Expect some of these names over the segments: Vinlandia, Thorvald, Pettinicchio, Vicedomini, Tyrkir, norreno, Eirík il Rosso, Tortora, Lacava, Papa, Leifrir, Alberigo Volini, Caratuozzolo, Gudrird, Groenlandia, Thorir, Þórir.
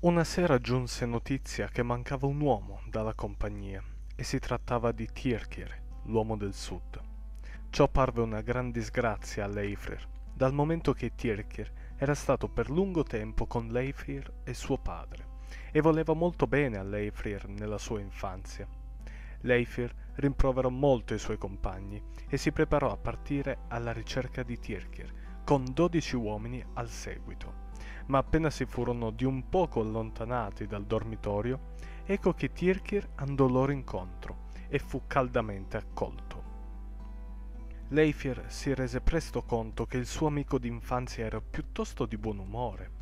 Una sera giunse notizia che mancava un uomo dalla compagnia e si trattava di Tyrkir, l'uomo del sud. Ciò parve una gran disgrazia a Leifrir, dal momento che Tyrkir era stato per lungo tempo con Leifrir e suo padre e voleva molto bene a Leifrir nella sua infanzia. Leifrir rimproverò molto i suoi compagni e si preparò a partire alla ricerca di Tyrkir con 12 uomini al seguito. Ma appena si furono di un poco allontanati dal dormitorio, ecco che Tyrkir andò loro incontro e fu caldamente accolto. Leifrir si rese presto conto che il suo amico d'infanzia era piuttosto di buon umore.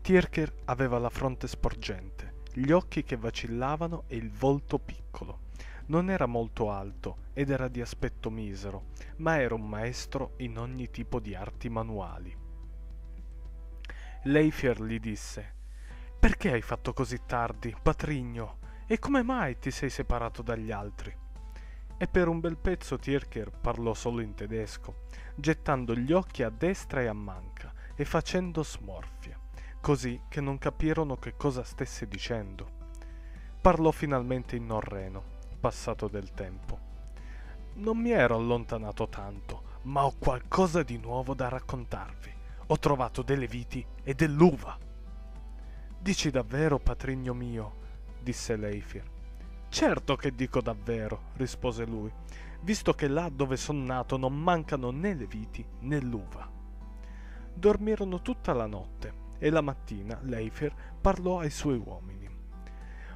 Tyrkir aveva la fronte sporgente, gli occhi che vacillavano e il volto piccolo. Non era molto alto ed era di aspetto misero, ma era un maestro in ogni tipo di arti manuali. Leifrir gli disse: «Perché hai fatto così tardi, patrigno? E come mai ti sei separato dagli altri?» E per un bel pezzo Tyrkir parlò solo in tedesco, gettando gli occhi a destra e a manca e facendo smorfie, così che non capirono che cosa stesse dicendo. Parlò finalmente in norreno, passato del tempo. «Non mi ero allontanato tanto, ma ho qualcosa di nuovo da raccontarvi. Ho trovato delle viti e dell'uva!» «Dici davvero, patrigno mio?» disse Leifrir. «Certo che dico davvero», rispose lui, «visto che là dove son nato non mancano né le viti né l'uva». Dormirono tutta la notte e la mattina Leifrir parlò ai suoi uomini.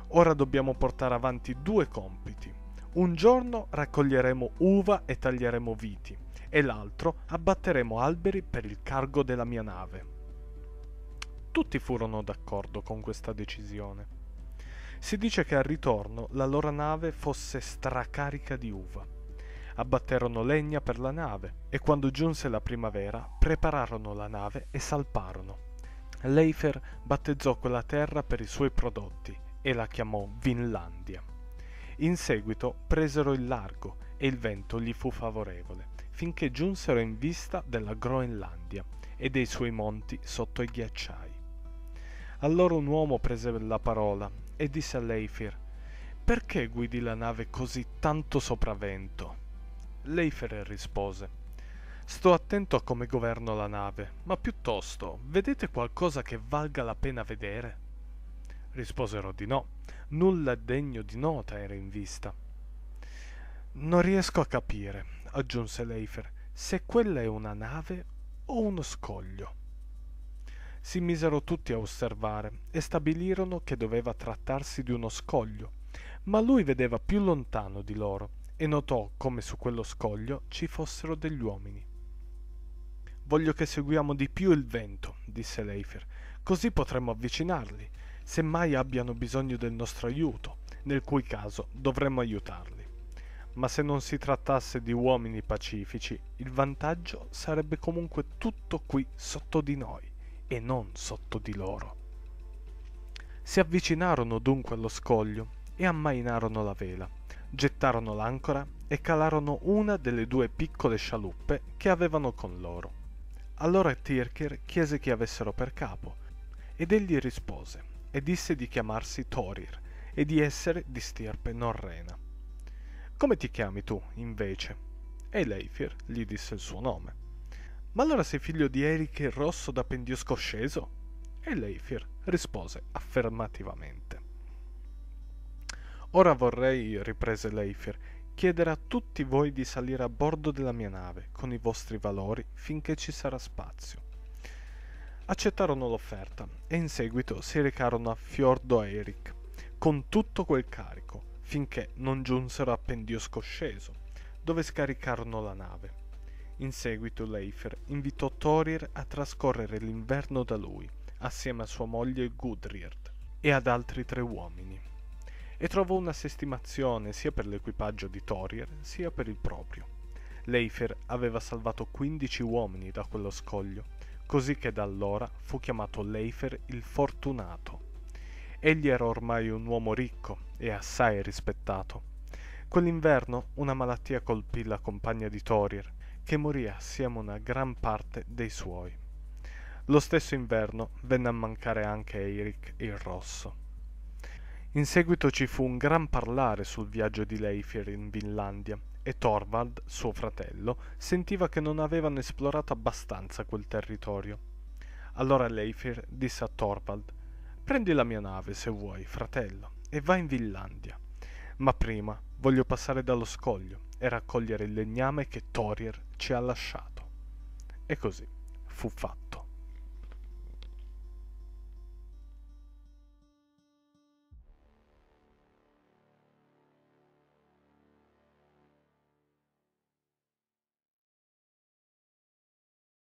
«Ora dobbiamo portare avanti due compiti. Un giorno raccoglieremo uva e taglieremo viti, e l'altro abbatteremo alberi per il cargo della mia nave». Tutti furono d'accordo con questa decisione. Si dice che al ritorno la loro nave fosse stracarica di uva. Abbatterono legna per la nave e quando giunse la primavera prepararono la nave e salparono. Leifrir battezzò quella terra per i suoi prodotti e la chiamò Vinlandia. In seguito presero il largo e il vento gli fu favorevole, finché giunsero in vista della Groenlandia e dei suoi monti sotto i ghiacciai. Allora un uomo prese la parola e disse a Leifrir: «Perché guidi la nave così tanto sopravvento?» Leifrir rispose: «Sto attento a come governo la nave, ma piuttosto vedete qualcosa che valga la pena vedere?» Risposero di no, nulla degno di nota era in vista. «Non riesco a capire», aggiunse Leifrir, «se quella è una nave o uno scoglio». Si misero tutti a osservare e stabilirono che doveva trattarsi di uno scoglio, ma lui vedeva più lontano di loro e notò come su quello scoglio ci fossero degli uomini. «Voglio che seguiamo di più il vento», disse Leifrir, «così potremo avvicinarli, semmai abbiano bisogno del nostro aiuto, nel cui caso dovremmo aiutarli. Ma se non si trattasse di uomini pacifici, il vantaggio sarebbe comunque tutto qui sotto di noi e non sotto di loro». Si avvicinarono dunque allo scoglio e ammainarono la vela, gettarono l'ancora e calarono una delle due piccole scialuppe che avevano con loro. Allora Tyrkir chiese chi avessero per capo ed egli rispose e disse di chiamarsi Þórir e di essere di stirpe norrena. «Come ti chiami tu, invece?» E Leifrir gli disse il suo nome. «Ma allora sei figlio di Eirík il Rosso da Pendiosco sceso?» E Leifrir rispose affermativamente. «Ora vorrei», riprese Leifrir, «chiedere a tutti voi di salire a bordo della mia nave con i vostri valori finché ci sarà spazio». Accettarono l'offerta e in seguito si recarono a Fiordo Eirík con tutto quel carico finché non giunsero a Pendiosco sceso, dove scaricarono la nave. In seguito Leifrir invitò Þórir a trascorrere l'inverno da lui, assieme a sua moglie Gudrird e ad altri 3 uomini, e trovò una sestimazione sia per l'equipaggio di Þórir sia per il proprio. Leifrir aveva salvato 15 uomini da quello scoglio, così che da allora fu chiamato Leifrir il Fortunato. Egli era ormai un uomo ricco e assai rispettato. Quell'inverno una malattia colpì la compagna di Þórir, che morì assieme a una gran parte dei suoi. Lo stesso inverno venne a mancare anche Eirík il Rosso. In seguito ci fu un gran parlare sul viaggio di Leifrir in Vinlandia e Thorvald, suo fratello, sentiva che non avevano esplorato abbastanza quel territorio. Allora Leifrir disse a Thorvald: «Prendi la mia nave, se vuoi, fratello, e vai in Vinlandia. Ma prima voglio passare dallo scoglio e raccogliere il legname che Thorir ci ha lasciato». E così fu fatto.